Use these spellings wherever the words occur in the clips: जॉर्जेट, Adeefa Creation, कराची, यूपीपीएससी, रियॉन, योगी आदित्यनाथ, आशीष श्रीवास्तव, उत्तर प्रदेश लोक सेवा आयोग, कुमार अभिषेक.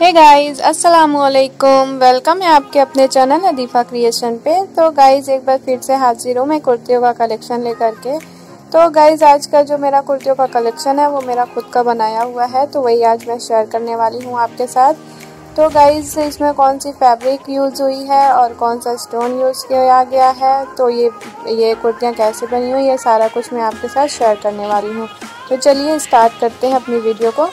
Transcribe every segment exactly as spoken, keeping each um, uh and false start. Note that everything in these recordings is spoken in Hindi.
हे गाइस अस्सलाम वालेकुम, वेलकम है आपके अपने चैनल अदीफा क्रिएशन पे। तो गाइस एक बार फिर से हाजिर हूँ मैं कुर्तियों का कलेक्शन लेकर के। तो गाइस आज का जो मेरा कुर्तियों का कलेक्शन है वो मेरा खुद का बनाया हुआ है, तो वही आज मैं शेयर करने वाली हूँ आपके साथ। तो गाइस इसमें कौन सी फैब्रिक यूज़ हुई है और कौन सा स्टोन यूज़ किया गया है, तो ये ये कुर्तियाँ कैसे बनी हुई, ये सारा कुछ मैं आपके साथ शेयर करने वाली हूँ। तो चलिए स्टार्ट करते हैं अपनी वीडियो को।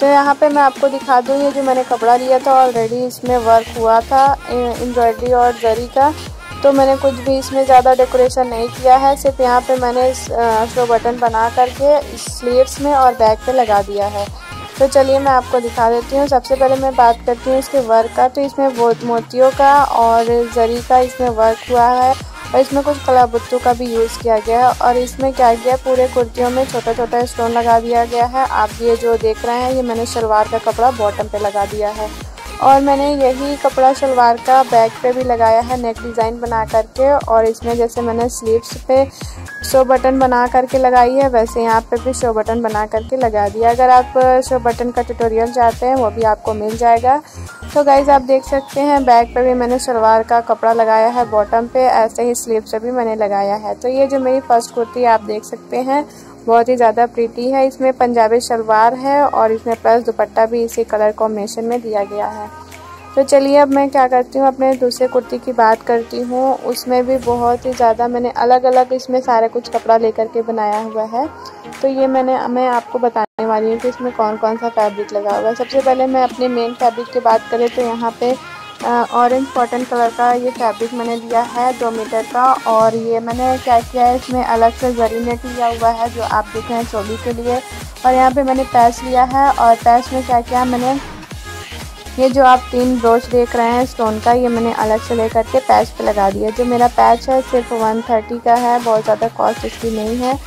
तो यहाँ पे मैं आपको दिखा दूँ, ये जो मैंने कपड़ा लिया था ऑलरेडी इसमें वर्क हुआ था एम्ब्रॉयडरी और जरी का। तो मैंने कुछ भी इसमें ज़्यादा डेकोरेशन नहीं किया है, सिर्फ यहाँ पे मैंने इस शो बटन बना करके स्लीव्स में और बैक पे लगा दिया है। तो चलिए मैं आपको दिखा देती हूँ। सबसे पहले मैं बात करती हूँ इसके वर्क का। तो इसमें मोतियों का और जरी का इसमें वर्क हुआ है और इसमें कुछ कलाबुत्तों का भी यूज़ किया गया है। और इसमें क्या गया, पूरे कुर्तियों में छोटा छोटा स्टोन लगा दिया गया है। आप ये जो देख रहे हैं ये मैंने शलवार का कपड़ा बॉटम पे लगा दिया है और मैंने यही कपड़ा शलवार का बैक पे भी लगाया है नेक डिज़ाइन बना करके। और इसमें जैसे मैंने स्लीव्स पे शो बटन बना करके लगाई है, वैसे यहाँ पे भी शो बटन बना करके लगा दिया। अगर आप शो बटन का ट्यूटोरियल चाहते हैं वो भी आपको मिल जाएगा। तो गाइज़ आप देख सकते हैं बैक पे भी मैंने शलवार का कपड़ा लगाया है, बॉटम पे ऐसे ही स्लीव से भी मैंने लगाया है। तो ये जो मेरी फर्स्ट कुर्ती आप देख सकते हैं बहुत ही ज़्यादा प्रीटी है। इसमें पंजाबी शलवार है और इसमें प्लस दुपट्टा भी इसी कलर कॉम्बिनेशन में दिया गया है। तो चलिए अब मैं क्या करती हूँ, अपने दूसरे कुर्ती की बात करती हूँ। उसमें भी बहुत ही ज़्यादा मैंने अलग अलग इसमें सारा कुछ कपड़ा लेकर के बनाया हुआ है। तो ये मैंने मैं आपको बताने वाली हूँ कि इसमें कौन कौन सा फैब्रिक लगा हुआ है। सबसे पहले मैं अपने मेन फैब्रिक की बात करें तो यहाँ पे ऑरेंज कॉटन कलर का ये फैब्रिक मैंने लिया है दो मीटर का। और ये मैंने क्या किया है, इसमें अलग से जरी नेट लिया हुआ है जो आप देख रहे हैं चोली के लिए। और यहाँ पर मैंने पैच लिया है और पैच में क्या किया, मैंने ये जो आप तीन ब्रोच देख रहे हैं स्टोन का, ये मैंने अलग से लेकर के पैच पे लगा दिया। जो मेरा पैच है सिर्फ एक सौ तीस का है, बहुत ज़्यादा कॉस्ट इसकी नहीं है।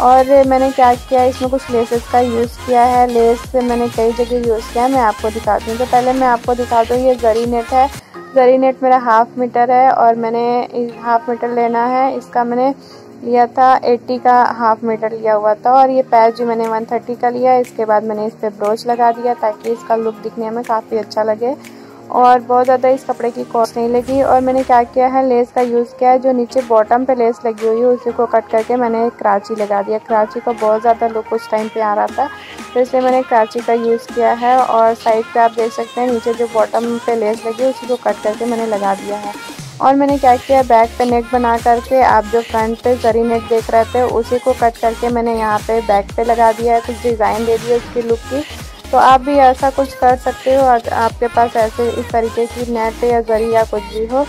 और मैंने क्या किया, इसमें कुछ लेसेस का यूज़ किया है। लेस से मैंने कई जगह यूज़ किया है, मैं आपको दिखाती हूँ। तो पहले मैं आपको दिखा दूँ, ये जरी नेट है। जरी नेट मेरा हाफ़ मीटर है और मैंने हाफ़ मीटर लेना है, इसका मैंने लिया था अस्सी का हाफ मीटर लिया हुआ था। और ये पैच जो मैंने एक सौ तीस का लिया, इसके बाद मैंने इस पर ब्रोच लगा दिया ताकि इसका लुक दिखने में काफ़ी अच्छा लगे और बहुत ज़्यादा इस कपड़े की कॉस्ट नहीं लगी। और मैंने क्या किया है, लेस का यूज़ किया है। जो नीचे बॉटम पे लेस लगी हुई है उसी को कट करके मैंने कराची लगा दिया। कराची का बहुत ज़्यादा लुक उस टाइम पे आ रहा था, तो इसलिए मैंने कराची का यूज़ किया है। और साइड पे आप देख सकते हैं नीचे जो बॉटम पे लेस लगी उसी को कट करके मैंने लगा दिया है। और मैंने क्या किया, बैक पे नेक बना करके आप जो फ्रंट पे जरी नेक देख रहे थे उसी को कट करके मैंने यहाँ पे बैक पे लगा दिया है, कुछ डिज़ाइन दे दिया उसकी लुक की। तो आप भी ऐसा कुछ कर सकते हो अगर आपके पास ऐसे इस तरीके की नेट या जरी या कुछ भी हो।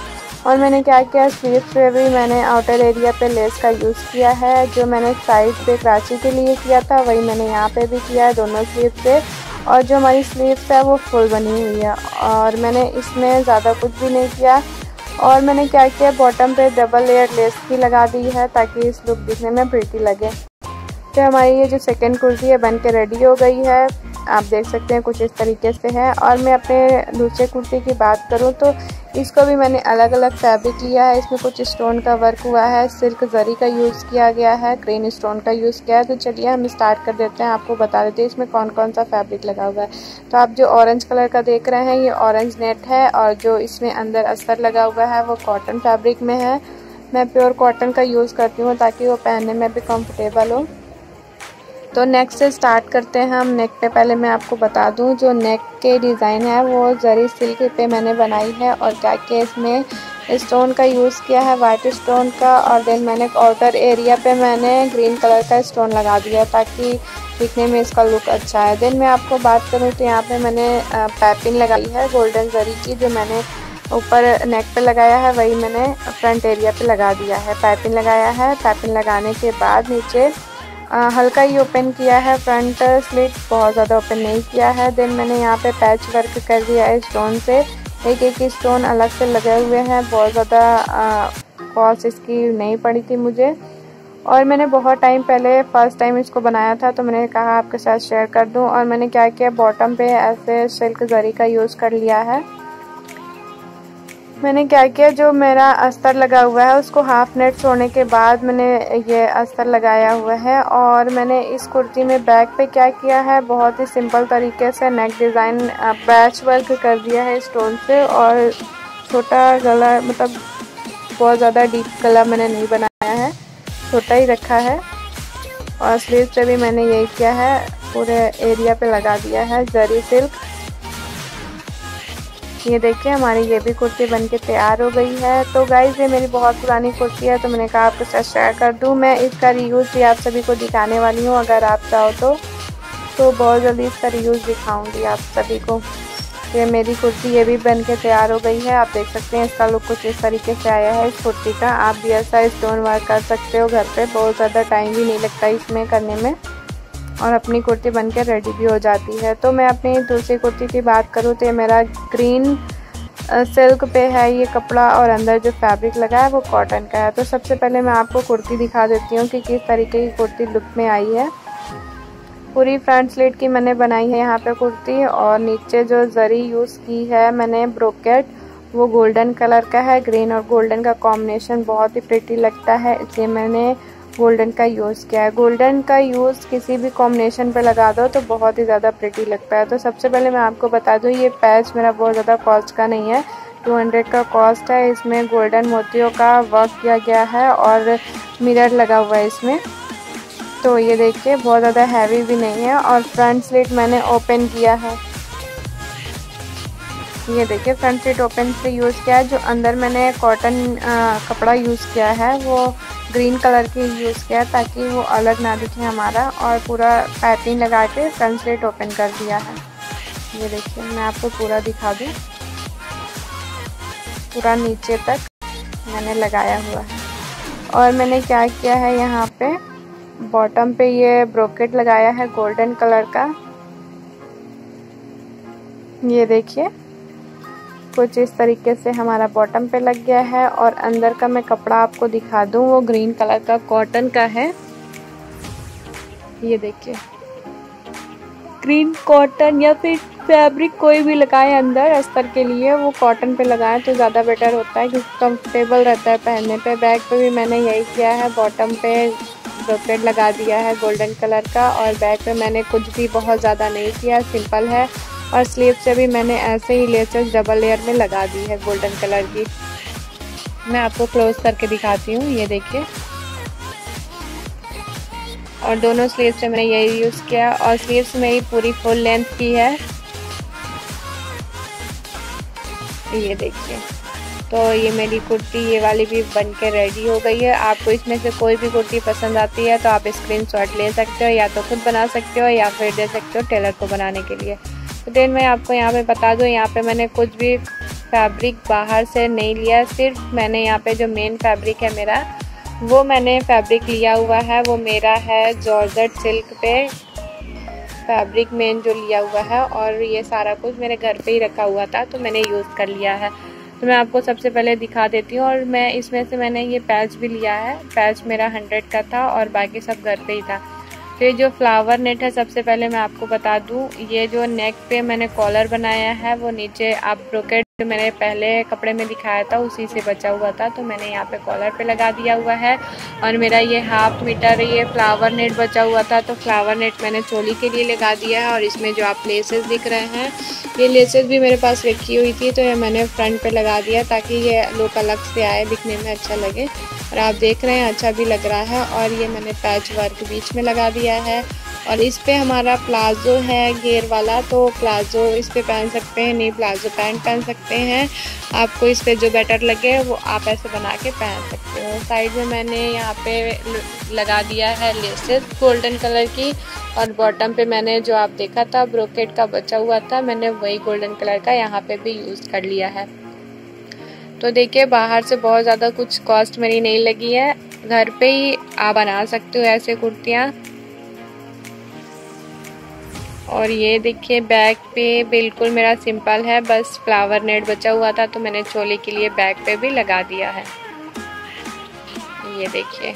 और मैंने क्या किया, स्लीव पे भी मैंने आउटर एरिया पे लेस का यूज़ किया है। जो मैंने साइड पे कराची के लिए किया था वही मैंने यहाँ पे भी किया है दोनों स्लीव पे। और जो हमारी स्लीव्स है वो फुल बनी हुई है और मैंने इसमें ज़्यादा कुछ भी नहीं किया। और मैंने क्या किया, बॉटम पे डबल लेयर लेस की लगा दी है ताकि इस लुक दिखने में प्रीटी लगे। तो हमारी ये जो सेकंड कुर्ती है बन के रेडी हो गई है, आप देख सकते हैं कुछ इस तरीके से है। और मैं अपने दूसरे कुर्ती की बात करूं तो इसको भी मैंने अलग अलग फैब्रिक लिया है। इसमें कुछ स्टोन का वर्क हुआ है, सिल्क जरी का यूज़ किया गया है, ग्रीन स्टोन का यूज़ किया है। तो चलिए हम स्टार्ट कर देते हैं, आपको बता देते हैं इसमें कौन कौन सा फैब्रिक लगा हुआ है। तो आप जो ऑरेंज कलर का देख रहे हैं ये ऑरेंज नेट है और जो इसमें अंदर अस्तर लगा हुआ है वो कॉटन फैब्रिक में है। मैं प्योर कॉटन का यूज़ करती हूँ ताकि वो पहनने में भी कम्फर्टेबल हो। तो नेक से स्टार्ट करते हैं हम। नेक पे पहले मैं आपको बता दूं, जो नेक के डिज़ाइन है वो जरी सिल्क पे मैंने बनाई है। और क्या क्या इसमें स्टोन का यूज़ किया है, वाइट स्टोन का। और देन मैंने आउटर एरिया पे मैंने ग्रीन कलर का स्टोन लगा दिया ताकि दिखने में इसका लुक अच्छा है। देन मैं आपको बात करूँ तो यहाँ पे मैंने पैपिंग लगाई है गोल्डन जरी की, जो मैंने ऊपर नेक पे लगाया है वही मैंने फ्रंट एरिया पर लगा दिया है, पैपिंग लगाया है। पैपिंग लगाने के बाद नीचे आ, हल्का ही ओपन किया है, फ्रंट स्लिट बहुत ज़्यादा ओपन नहीं किया है। देन मैंने यहाँ पे पैच वर्क कर दिया है स्टोन से, एक एक स्टोन अलग से लगे हुए हैं। बहुत ज़्यादा कॉस्ट इसकी नहीं पड़ी थी मुझे। और मैंने बहुत टाइम पहले फर्स्ट टाइम इसको बनाया था तो मैंने कहा आपके साथ शेयर कर दूँ। और मैंने क्या किया, बॉटम पे ऐसे सिल्क जरी का यूज़ कर लिया है। मैंने क्या किया, जो मेरा अस्तर लगा हुआ है उसको हाफ नेट छोड़ने के बाद मैंने ये अस्तर लगाया हुआ है। और मैंने इस कुर्ती में बैक पे क्या किया है, बहुत ही सिंपल तरीके से नेक डिज़ाइन पैच वर्क कर दिया है स्टोन से। और छोटा गला, मतलब बहुत ज़्यादा डीप गला मैंने नहीं बनाया है, छोटा ही रखा है। और स्लीव पे भी मैंने यही किया है, पूरे एरिया पे लगा दिया है जरी सिल्क। ये देखिए हमारी ये भी कुर्ती बनके तैयार हो गई है। तो गाइज़ ये मेरी बहुत पुरानी कुर्ती है, तो मैंने कहा आपके साथ शेयर कर दूं। मैं इसका रीयूज़ भी आप सभी को दिखाने वाली हूँ, अगर आप चाहो तो तो बहुत जल्दी इसका रीयूज़ दिखाऊंगी आप सभी को। ये मेरी कुर्ती ये भी बनके तैयार हो गई है। आप देख सकते हैं इसका लुक कुछ इस तरीके से आया है इस कुर्ती का। आप भी ऐसा स्टोन वर्क कर सकते हो घर पर, बहुत ज़्यादा टाइम भी नहीं लगता इसमें करने में, और अपनी कुर्ती बनकर रेडी भी हो जाती है। तो मैं अपनी दूसरी कुर्ती की बात करूँ तो ये मेरा ग्रीन सिल्क पे है ये कपड़ा, और अंदर जो फैब्रिक लगा है वो कॉटन का है। तो सबसे पहले मैं आपको कुर्ती दिखा देती हूँ कि किस तरीके की कुर्ती लुक में आई है। पूरी फ्रंट स्लीट की मैंने बनाई है यहाँ पे कुर्ती, और नीचे जो जरी यूज़ की है मैंने ब्रोकेट, वो गोल्डन कलर का है। ग्रीन और गोल्डन का कॉम्बिनेशन बहुत ही प्रिटी लगता है, इसलिए मैंने गोल्डन का यूज़ किया है। गोल्डन का यूज़ किसी भी कॉम्बिनेशन पर लगा दो तो बहुत ही ज़्यादा प्रिटी लगता है। तो सबसे पहले मैं आपको बता दूं ये पैच मेरा बहुत ज़्यादा कॉस्ट का नहीं है, दो सौ का कॉस्ट है। इसमें गोल्डन मोतियों का वर्क किया गया है और मिरर लगा हुआ है इसमें। तो ये देखिए बहुत ज़्यादा हैवी भी नहीं है। और फ्रंट स्लीट मैंने ओपन किया है, ये देखिए फ्रंट स्लीट ओपन से यूज़ किया है। जो अंदर मैंने कॉटन कपड़ा यूज़ किया है वो ग्रीन कलर के यूज़ किया ताकि वो अलग ना दिखे हमारा, और पूरा पैटर्न लगा के फ्रंट स्लीट ओपन कर दिया है। ये देखिए मैं आपको पूरा दिखा दूँ, पूरा नीचे तक मैंने लगाया हुआ है। और मैंने क्या किया है यहाँ पे बॉटम पे ये ब्रोकेट लगाया है गोल्डन कलर का। ये देखिए कुछ इस तरीके से हमारा बॉटम पे लग गया है। और अंदर का मैं कपड़ा आपको दिखा दूं, वो ग्रीन कलर का कॉटन का है। ये देखिए ग्रीन कॉटन या फिर फैब्रिक कोई भी लगाए अंदर अस्तर के लिए, वो कॉटन पे लगाएं तो ज़्यादा बेटर होता है क्योंकि कंफर्टेबल रहता है पहनने पे। बैक पे भी मैंने यही किया है, बॉटम पे ब्रोकेट लगा दिया है गोल्डन कलर का, और बैक पे मैंने कुछ भी बहुत ज़्यादा नहीं किया, सिंपल है। और स्लीव से भी मैंने ऐसे ही लेसेस डबल लेयर में लगा दी है गोल्डन कलर की। मैं आपको क्लोज करके दिखाती हूँ, ये देखिए। और दोनों स्लीव से मैंने यही यूज़ किया, और स्लीव्स मेरी पूरी फुल लेंथ की है, ये देखिए। तो ये मेरी कुर्ती ये वाली भी बनके रेडी हो गई है। आपको इसमें से कोई भी कुर्ती पसंद आती है तो आप स्क्रीनशॉट ले सकते हो, या तो खुद बना सकते हो या फिर दे सकते हो टेलर को बनाने के लिए। तो देन मैं आपको यहाँ पे बता दूँ, यहाँ पे मैंने कुछ भी फैब्रिक बाहर से नहीं लिया, सिर्फ मैंने यहाँ पे जो मेन फैब्रिक है मेरा वो मैंने फैब्रिक लिया हुआ है। वो मेरा है जॉर्जेट सिल्क पे फैब्रिक मेन जो लिया हुआ है, और ये सारा कुछ मेरे घर पे ही रखा हुआ था तो मैंने यूज़ कर लिया है। तो मैं आपको सबसे पहले दिखा देती हूँ। और मैं इसमें से मैंने ये पैच भी लिया है, पैच मेरा हंड्रेड का था और बाकी सब घर पर ही था। फिर जो फ्लावर नेट है, सबसे पहले मैं आपको बता दूं, ये जो नेक पे मैंने कॉलर बनाया है वो नीचे आप ब्रोकेट मैंने पहले कपड़े में दिखाया था उसी से बचा हुआ था, तो मैंने यहाँ पे कॉलर पे लगा दिया हुआ है। और मेरा ये हाफ मीटर ये फ्लावर नेट बचा हुआ था, तो फ्लावर नेट मैंने चोली के लिए लगा दिया है। और इसमें जो आप लेसेस दिख रहे हैं, ये लेसेस भी मेरे पास रखी हुई थी, तो ये मैंने फ्रंट पर लगा दिया ताकि ये लुक अलग से आए, दिखने में अच्छा लगे। और आप देख रहे हैं अच्छा भी लग रहा है। और ये मैंने पैच वर्क बीच में लगा दिया है। और इस पे हमारा प्लाज़ो है घेर वाला, तो प्लाज़ो इस पे पहन सकते हैं, नहीं प्लाज़ो पैंट पहन सकते हैं। आपको इस पे जो बेटर लगे वो आप ऐसे बना के पहन सकते हो। साइड में मैंने यहाँ पे लगा दिया है लेसेस गोल्डन कलर की, और बॉटम पे मैंने जो आप देखा था ब्रोकेट का बचा हुआ था, मैंने वही गोल्डन कलर का यहाँ पर भी यूज़ कर लिया है। तो देखिए बाहर से बहुत ज़्यादा कुछ कॉस्ट मेरी नहीं लगी है, घर पे ही आप बना सकते हो ऐसे कुर्तियाँ। और ये देखिए बैक पे बिल्कुल मेरा सिंपल है, बस फ्लावर नेट बचा हुआ था तो मैंने चोली के लिए बैक पे भी लगा दिया है। ये देखिए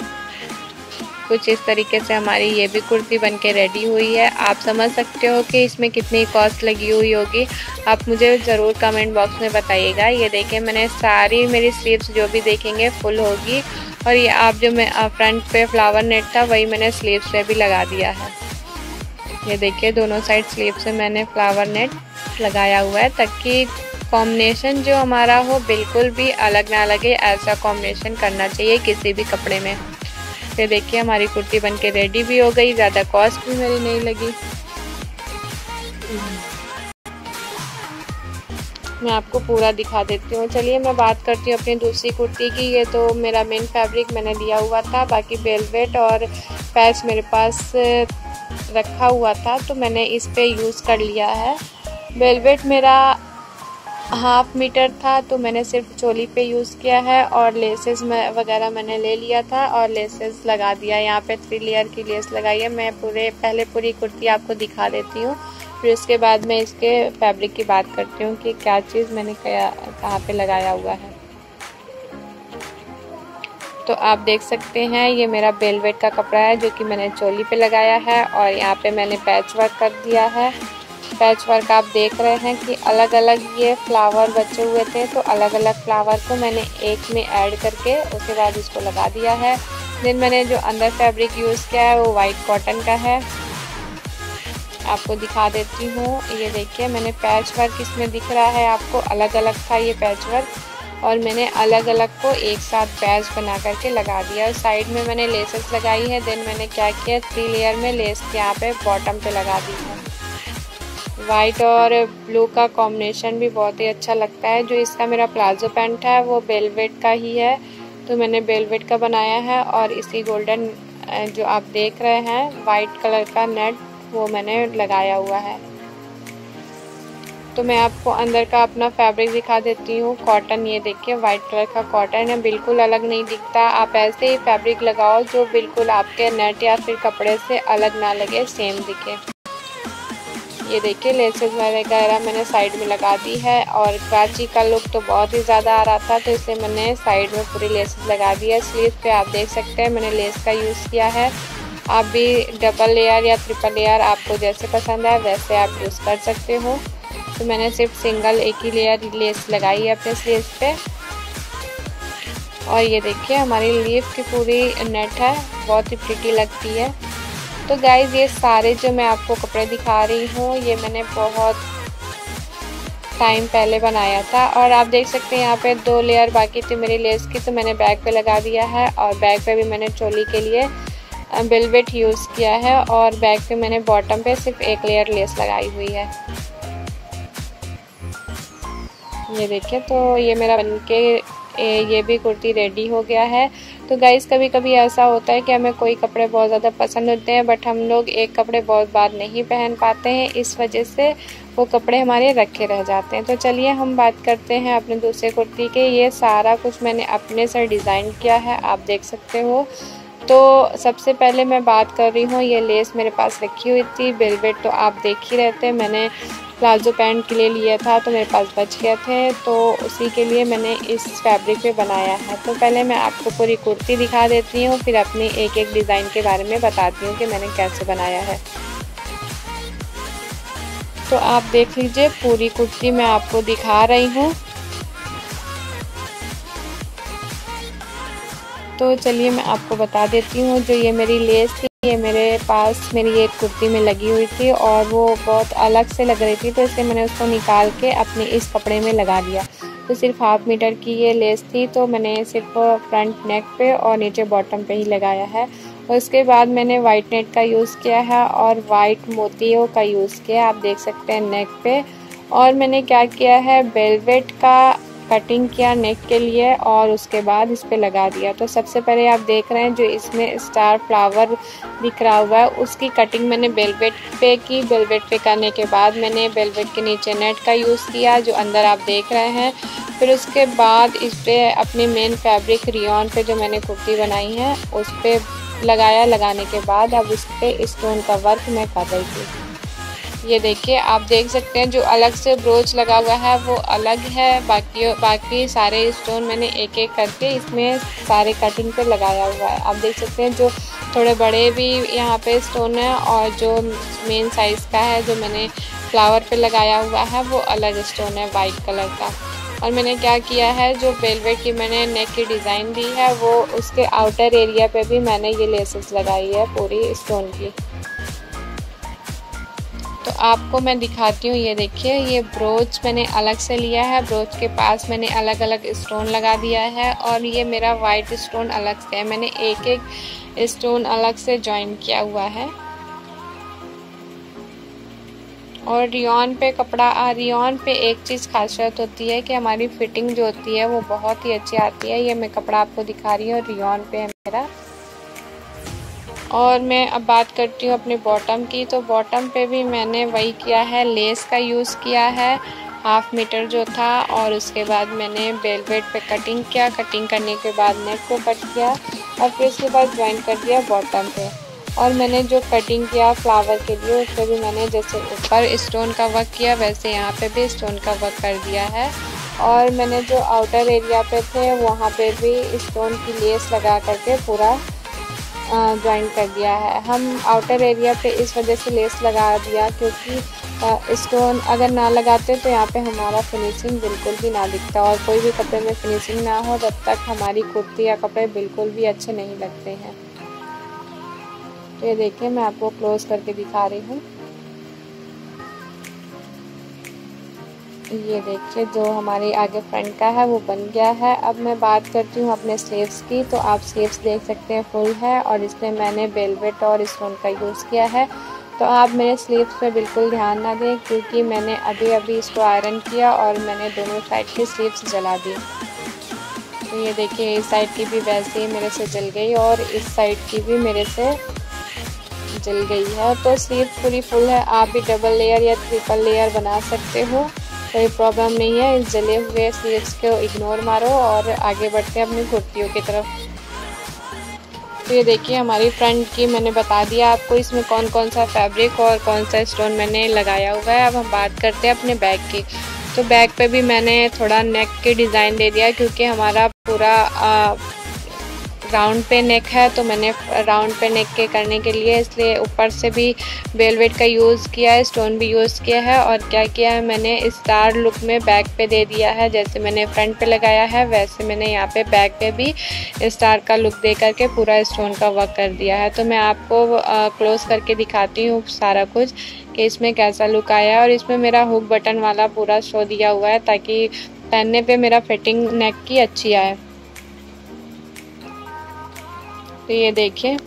कुछ इस तरीके से हमारी ये भी कुर्ती बनके रेडी हुई है। आप समझ सकते हो कि इसमें कितनी कॉस्ट लगी हुई होगी। आप मुझे ज़रूर कमेंट बॉक्स में बताइएगा। ये देखिए मैंने सारी मेरी स्लीव्स जो भी देखेंगे फुल होगी, और ये आप जो मैं फ्रंट पे फ्लावर नेट था वही मैंने स्लीव्स पे भी लगा दिया है। ये देखिए दोनों साइड स्लीव से मैंने फ्लावर नेट लगाया हुआ है ताकि कॉम्बिनेशन जो हमारा हो बिल्कुल भी अलग ना लगे। ऐसा कॉम्बिनेशन करना चाहिए किसी भी कपड़े में। ये देखिए हमारी कुर्ती बनके रेडी भी हो गई, ज़्यादा कॉस्ट भी मेरी नहीं लगी। मैं आपको पूरा दिखा देती हूँ। चलिए मैं बात करती हूँ अपनी दूसरी कुर्ती की। ये तो मेरा मेन फैब्रिक मैंने लिया हुआ था, बाकी वेलवेट और पैच मेरे पास रखा हुआ था तो मैंने इस पे यूज़ कर लिया है। वेलवेट मेरा हाफ मीटर था तो मैंने सिर्फ चोली पे यूज़ किया है, और लेसेस में वगैरह मैंने ले लिया था और लेसेस लगा दिया। यहाँ पे थ्री लेयर की लेस लगाई है। मैं पूरे पहले पूरी कुर्ती आपको दिखा देती हूँ, फिर उसके बाद मैं इसके फैब्रिक की बात करती हूँ कि क्या चीज़ मैंने कहाँ पे लगाया हुआ है। तो आप देख सकते हैं ये मेरा बेलवेट का कपड़ा है जो कि मैंने चोली पे लगाया है, और यहाँ पे मैंने पैच वर्क कर दिया है। पैच वर्क आप देख रहे हैं कि अलग अलग ये फ्लावर बचे हुए थे तो अलग अलग फ्लावर को मैंने एक में ऐड करके उसके बाद इसको लगा दिया है। देन मैंने जो अंदर फैब्रिक यूज़ किया है वो वाइट कॉटन का है। आपको दिखा देती हूँ, ये देखिए मैंने पैच वर्क इसमें दिख रहा है आपको, अलग अलग था ये पैच वर्क और मैंने अलग अलग को एक साथ पैच बना करके लगा दिया। और साइड में मैंने लेसेस लगाई है। देन मैंने क्या किया, थ्री लेयर में लेस यहाँ पे बॉटम पे लगा दी है। वाइट और ब्लू का कॉम्बिनेशन भी बहुत ही अच्छा लगता है। जो इसका मेरा प्लाजो पैंट है वो वेलवेट का ही है तो मैंने वेलवेट का बनाया है, और इसी गोल्डन जो आप देख रहे हैं वाइट कलर का नेट वो मैंने लगाया हुआ है। तो मैं आपको अंदर का अपना फैब्रिक दिखा देती हूँ। कॉटन ये देखिए वाइट कलर का कॉटन है, बिल्कुल अलग नहीं दिखता। आप ऐसे ही फैब्रिक लगाओ जो बिल्कुल आपके नेट या फिर कपड़े से अलग ना लगे, सेम दिखे। ये देखिए लेसेस वगैरह मैंने साइड में लगा दी है, और कराची का लुक तो बहुत ही ज़्यादा आ रहा था तो इसे मैंने साइड में पूरी लेसेस लगा दी है। स्लीव पे आप देख सकते हैं मैंने लेस का यूज़ किया है। आप भी डबल लेयर या ट्रिपल लेयर आपको जैसे पसंद है वैसे आप यूज़ कर सकते हो। तो मैंने सिर्फ सिंगल एक ही लेयर लेस लगाई है अपने स्लीव पे। और ये देखिए हमारी लीफ की पूरी नेट है, बहुत ही प्रिटी लगती है। तो गाइज़ ये सारे जो मैं आपको कपड़े दिखा रही हूँ ये मैंने बहुत टाइम पहले बनाया था, और आप देख सकते हैं यहाँ पे दो लेयर बाकी थी मेरी लेस की तो मैंने बैक पे लगा दिया है, और बैक पे भी मैंने चोली के लिए वेलवेट यूज़ किया है, और बैक पे मैंने बॉटम पे सिर्फ एक लेयर लेस लगाई हुई है। ये देखिए तो ये मेरा बनके ये भी कुर्ती रेडी हो गया है। तो गाइज़ कभी कभी ऐसा होता है कि हमें कोई कपड़े बहुत ज़्यादा पसंद होते हैं बट हम लोग एक कपड़े बहुत बार नहीं पहन पाते हैं, इस वजह से वो कपड़े हमारे रखे रह जाते हैं। तो चलिए हम बात करते हैं अपने दूसरे कुर्ती के। ये सारा कुछ मैंने अपने से डिज़ाइन किया है, आप देख सकते हो। तो सबसे पहले मैं बात कर रही हूँ, ये लेस मेरे पास रखी हुई थी। वेलवेट तो आप देख ही रहते हैं, मैंने प्लाजो पैंट के लिए लिया था तो मेरे पास बच गए थे तो उसी के लिए मैंने इस फैब्रिक पे बनाया है। तो पहले मैं आपको पूरी कुर्ती दिखा देती हूँ, फिर अपनी एक एक डिज़ाइन के बारे में बताती हूँ कि मैंने कैसे बनाया है। तो आप देख लीजिए पूरी कुर्ती मैं आपको दिखा रही हूँ। तो चलिए मैं आपको बता देती हूँ, जो ये मेरी लेस थी ये मेरे पास मेरी एक कुर्ती में लगी हुई थी और वो बहुत अलग से लग रही थी तो इसलिए मैंने उसको निकाल के अपने इस कपड़े में लगा लिया। तो सिर्फ हाफ मीटर की ये लेस थी तो मैंने सिर्फ फ्रंट नेक पे और नीचे बॉटम पे ही लगाया है। उसके बाद मैंने वाइट नेट का यूज़ किया है और वाइट मोतियों का यूज़ किया, आप देख सकते हैं नेक पे। और मैंने क्या किया है, वेलवेट का कटिंग किया नेक के लिए और उसके बाद इस पे लगा दिया। तो सबसे पहले आप देख रहे हैं जो इसमें स्टार फ्लावर दिख रहा हुआ है उसकी कटिंग मैंने वेलवेट पे की। वेलवेट पे करने के बाद मैंने वेलवेट के नीचे नेट का यूज़ किया जो अंदर आप देख रहे हैं। फिर उसके बाद इस पर अपने मेन फैब्रिक रियॉन पे जो मैंने कुर्ती बनाई है उस पर लगाया। लगाने के बाद अब उस पर स्टोन का वर्क मैं कर रही थी। ये देखिए आप देख सकते हैं जो अलग से ब्रोच लगा हुआ है वो अलग है, बाकी बाकी सारे स्टोन मैंने एक एक करके इसमें सारे कटिंग पे लगाया हुआ है। आप देख सकते हैं जो थोड़े बड़े भी यहाँ पे स्टोन है और जो मेन साइज़ का है जो मैंने फ्लावर पे लगाया हुआ है वो अलग स्टोन है वाइट कलर का। और मैंने क्या किया है जो वेलवेट की मैंने नेक की डिज़ाइन दी है वो उसके आउटर एरिया पे भी मैंने ये लेसेस लगाई है पूरी स्टोन की। तो आपको मैं दिखाती हूँ, ये देखिए ये ब्रोच मैंने अलग से लिया है, ब्रोच के पास मैंने अलग अलग स्टोन लगा दिया है और ये मेरा वाइट स्टोन अलग से है, मैंने एक एक स्टोन अलग से जॉइन किया हुआ है। और रियॉन पे कपड़ा आ रियॉन पे एक चीज़ खासियत होती है कि हमारी फिटिंग जो होती है वो बहुत ही अच्छी आती है। ये मैं कपड़ा आपको दिखा रही हूँ रियॉन पे है मेरा। और मैं अब बात करती हूँ अपने बॉटम की, तो बॉटम पे भी मैंने वही किया है, लेस का यूज़ किया है हाफ मीटर जो था और उसके बाद मैंने वेलवेट पे कटिंग किया, कटिंग करने के बाद नेक को कट किया और फिर उसके बाद ज्वाइन कर दिया बॉटम पे। और मैंने जो कटिंग किया फ्लावर के लिए उस पर भी मैंने जैसे ऊपर स्टोन का वर्क किया वैसे यहाँ पर भी स्टोन का वर्क कर दिया है। और मैंने जो आउटर एरिया पे थे वहाँ पर भी स्टोन की लेस लगा करके पूरा ज्वाइन कर दिया है। हम आउटर एरिया पे इस वजह से लेस लगा दिया क्योंकि स्टोन अगर ना लगाते तो यहाँ पे हमारा फिनिशिंग बिल्कुल भी ना दिखता और कोई भी कपड़े में फिनिशिंग ना हो तब तक हमारी कुर्ती या कपड़े बिल्कुल भी अच्छे नहीं लगते हैं। तो ये देखिए मैं आपको क्लोज करके दिखा रही हूँ, ये देखिए जो हमारे आगे फ्रंट का है वो बन गया है। अब मैं बात करती हूँ अपने स्लीव्स की, तो आप स्लीव्स देख सकते हैं फुल है और इसमें मैंने वेलवेट और स्टोन का यूज़ किया है। तो आप मेरे स्लीव्स पे बिल्कुल ध्यान ना दें क्योंकि मैंने अभी अभी इसको आयरन किया और मैंने दोनों साइड की स्लीव्स जला दी। तो ये देखिए इस साइड की भी वैसे ही मेरे से जल गई और इस साइड की भी मेरे से जल गई है। तो स्लीव पूरी फुल है, आप भी डबल लेयर या ट्रिपल लेयर बना सकते हो, कोई प्रॉब्लम नहीं है। इस जले हुए स्लीव्स को इग्नोर मारो और आगे बढ़ते हैं अपनी कुर्तियों की तरफ। तो ये देखिए हमारी फ्रंट की मैंने बता दिया आपको इसमें कौन कौन सा फैब्रिक और कौन सा स्टोन मैंने लगाया हुआ है। अब हम बात करते हैं अपने बैक की, तो बैक पे भी मैंने थोड़ा नेक के डिज़ाइन दे दिया क्योंकि हमारा पूरा राउंड पे नेक है, तो मैंने राउंड पे नेक के करने के लिए इसलिए ऊपर से भी वेलवेट का यूज़ किया है, स्टोन भी यूज़ किया है। और क्या किया है मैंने स्टार लुक में बैक पे दे दिया है, जैसे मैंने फ्रंट पे लगाया है वैसे मैंने यहाँ पे बैक पे भी स्टार का लुक दे करके पूरा स्टोन का वर्क कर दिया है। तो मैं आपको क्लोज़ करके दिखाती हूँ सारा कुछ कि इसमें कैसा लुक आया है। और इसमें मेरा हुक बटन वाला पूरा शो दिया हुआ है ताकि पहनने पर मेरा फिटिंग नेक की अच्छी आए। तो ये देखिए,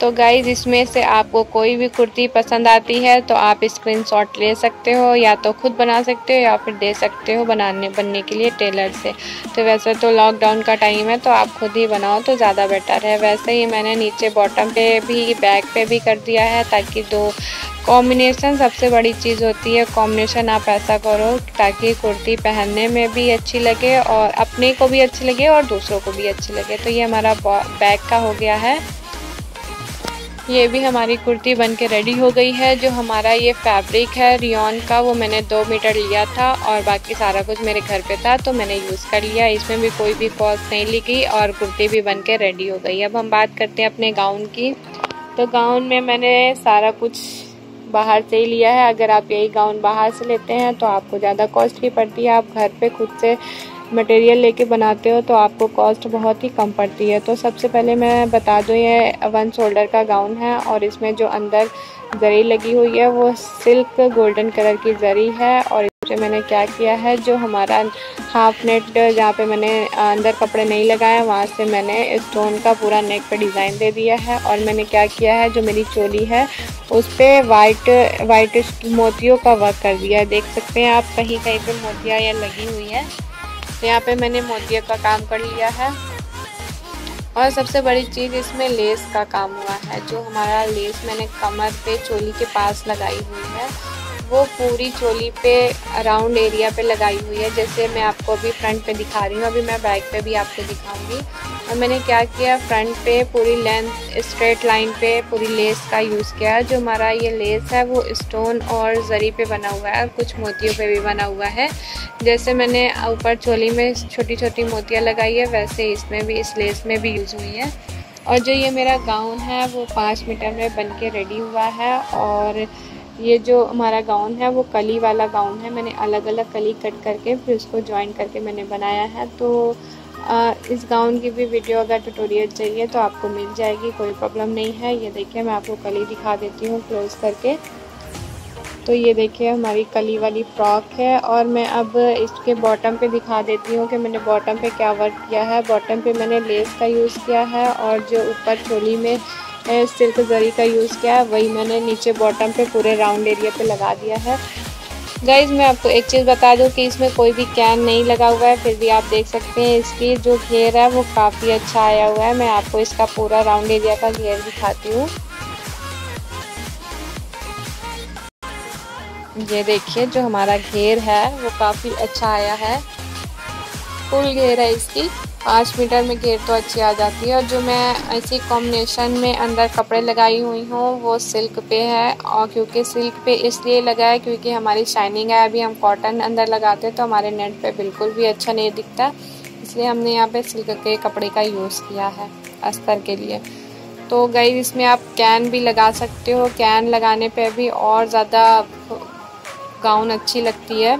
तो गाइज इसमें से आपको कोई भी कुर्ती पसंद आती है तो आप स्क्रीनशॉट ले सकते हो, या तो खुद बना सकते हो या फिर दे सकते हो बनाने बनने के लिए टेलर से। तो वैसे तो लॉकडाउन का टाइम है तो आप खुद ही बनाओ तो ज़्यादा बेटर है। वैसे ही मैंने नीचे बॉटम पे भी बैक पे भी कर दिया है ताकि दो कॉम्बिनेशन सबसे बड़ी चीज़ होती है, कॉम्बिनेशन आप ऐसा करो ताकि कुर्ती पहनने में भी अच्छी लगे और अपने को भी अच्छी लगे और दूसरों को भी अच्छी लगे। तो ये हमारा बैक का हो गया है, ये भी हमारी कुर्ती बनके रेडी हो गई है। जो हमारा ये फैब्रिक है रियॉन का वो मैंने दो मीटर लिया था और बाकी सारा कुछ मेरे घर पे था तो मैंने यूज़ कर लिया, इसमें भी कोई भी कॉस्ट नहीं ली गई और कुर्ती भी बनके रेडी हो गई। अब हम बात करते हैं अपने गाउन की, तो गाउन में मैंने सारा कुछ बाहर से ही लिया है। अगर आप यही गाउन बाहर से लेते हैं तो आपको ज़्यादा कॉस्ट की पड़ती है, आप घर पे खुद से मटेरियल लेके बनाते हो तो आपको कॉस्ट बहुत ही कम पड़ती है। तो सबसे पहले मैं बता दूं ये वन शोल्डर का गाउन है और इसमें जो अंदर जरी लगी हुई है वो सिल्क गोल्डन कलर की जरी है। और इसमें मैंने क्या किया है जो हमारा हाफ नेट जहाँ पे मैंने अंदर कपड़े नहीं लगाए वहाँ से मैंने स्टोन का पूरा नेक पे डिज़ाइन दे दिया है। और मैंने क्या किया है जो मेरी चोली है उस पर वाइट वाइट मोतियों का वर्क कर दिया है, देख सकते हैं आप कहीं कहीं पर मोतिया या लगी हुई है, तो यहाँ पे मैंने मोतिया का काम कर लिया है। और सबसे बड़ी चीज़ इसमें लेस का काम हुआ है, जो हमारा लेस मैंने कमर पे चोली के पास लगाई हुई है वो पूरी चोली पे अराउंड एरिया पे लगाई हुई है। जैसे मैं आपको अभी फ्रंट पे दिखा रही हूँ, अभी मैं बैक पे भी आपको दिखाऊंगी। और मैंने क्या किया, फ्रंट पे पूरी लेंथ स्ट्रेट लाइन पे पूरी लेस का यूज़ किया है। जो हमारा ये लेस है वो स्टोन और जरी पे बना हुआ है और कुछ मोतियों पे भी बना हुआ है। जैसे मैंने ऊपर चोली में छोटी छोटी मोतियाँ लगाई है, वैसे इसमें भी इस लेस में भी यूज़ हुई है। और जो ये मेरा गाउन है वो पाँच मीटर में बन के रेडी हुआ है। और ये जो हमारा गाउन है वो कली वाला गाउन है। मैंने अलग अलग कली कट करके फिर उसको ज्वाइन करके मैंने बनाया है। तो आ, इस गाउन की भी वीडियो अगर ट्यूटोरियल चाहिए तो आपको मिल जाएगी, कोई प्रॉब्लम नहीं है। ये देखिए, मैं आपको कली दिखा देती हूँ क्लोज करके। तो ये देखिए हमारी कली वाली फ्रॉक है। और मैं अब इसके बॉटम पे दिखा देती हूँ कि मैंने बॉटम पे क्या वर्क किया है। बॉटम पे मैंने लेस का यूज़ किया है और जो ऊपर चोली में सिल्क जरी का यूज़ किया है वही मैंने नीचे बॉटम पे पूरे राउंड एरिया पे लगा दिया है। गाइज़, मैं आपको एक चीज़ बता दूं कि इसमें कोई भी कैन नहीं लगा हुआ है, फिर भी आप देख सकते हैं इसकी जो घेर है वो काफ़ी अच्छा आया हुआ है। मैं आपको इसका पूरा राउंड एरिया का घेर दिखाती हूँ। ये देखिए, जो हमारा घेर है वो काफ़ी अच्छा आया है। फुल घेर है इसकी, पाँच मीटर में घेर तो अच्छी आ जाती है। और जो मैं इसी कॉम्बिनेशन में अंदर कपड़े लगाई हुई हूँ वो सिल्क पे है। और क्योंकि सिल्क पे इसलिए लगा है क्योंकि हमारी शाइनिंग है। अभी हम कॉटन अंदर लगाते हैं तो हमारे नेट पे बिल्कुल भी अच्छा नहीं दिखता, इसलिए हमने यहाँ पे सिल्क के कपड़े का यूज़ किया है अस्तर के लिए। तो गाइस, इसमें आप कैन भी लगा सकते हो, कैन लगाने पर भी और ज़्यादा गाउन अच्छी लगती है।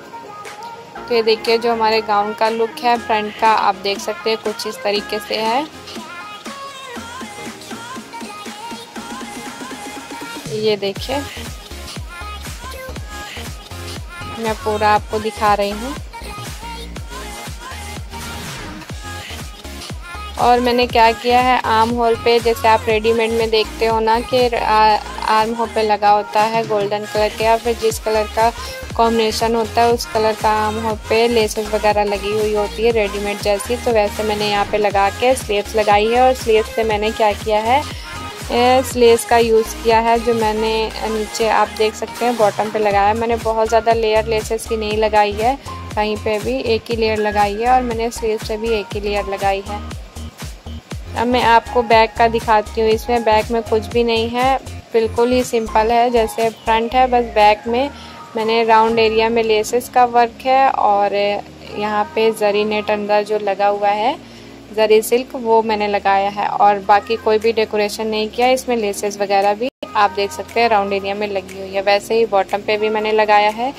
तो ये देखिए जो हमारे गाउन का लुक है फ्रंट का, आप देख सकते हैं कुछ इस तरीके से है। ये देखिए, मैं पूरा आपको दिखा रही हूँ। और मैंने क्या किया है, आर्म होल पे, जैसे आप रेडीमेड में देखते हो ना कि आर्म होल पे लगा होता है गोल्डन कलर के, या फिर जिस कलर का कॉम्बिनेशन होता है उस कलर का आर्म होल पे लेसेस वगैरह लगी हुई होती है रेडीमेड जैसी। तो वैसे मैंने यहाँ पे लगा के स्लीव्स लगाई है। और स्लीव्स से मैंने क्या किया है, स्लीव्स का यूज़ किया है जो मैंने नीचे आप देख सकते हैं बॉटम पे लगाया। मैंने बहुत ज़्यादा लेयर लेसेस की नहीं लगाई है, कहीं पे भी एक ही लेयर लगाई है। और मैंने स्लीव्स पे भी एक ही लेयर लगाई है। अब मैं आपको बैक का दिखाती हूँ। इसमें बैक में कुछ भी नहीं है, बिल्कुल ही सिंपल है जैसे फ्रंट है। बस बैक में मैंने राउंड एरिया में लेसेस का वर्क है और यहाँ पे जरी नेट अंदर जो लगा हुआ है जरी सिल्क वो मैंने लगाया है। और बाकी कोई भी डेकोरेशन नहीं किया। इसमें लेसेस वगैरह भी आप देख सकते हैं राउंड एरिया में लगी हुई है, वैसे ही बॉटम पे भी मैंने लगाया है।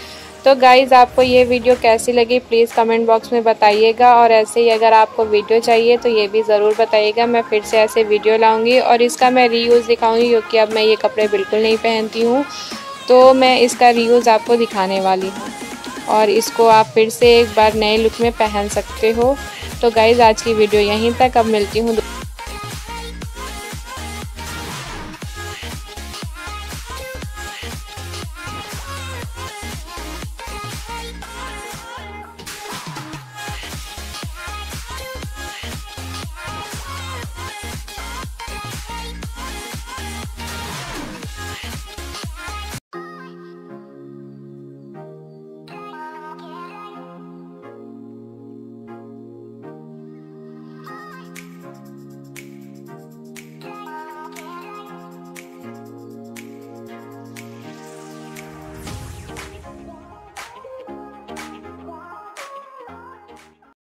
तो गाइज़, आपको ये वीडियो कैसी लगी प्लीज़ कमेंट बॉक्स में बताइएगा। और ऐसे ही अगर आपको वीडियो चाहिए तो ये भी ज़रूर बताइएगा, मैं फिर से ऐसे वीडियो लाऊंगी। और इसका मैं रीयूज़ दिखाऊंगी क्योंकि अब मैं ये कपड़े बिल्कुल नहीं पहनती हूँ, तो मैं इसका रीयूज़ आपको दिखाने वाली हूँ। और इसको आप फिर से एक बार नए लुक में पहन सकते हो। तो गाइज़, आज की वीडियो यहीं तक, अब मिलती हूँ।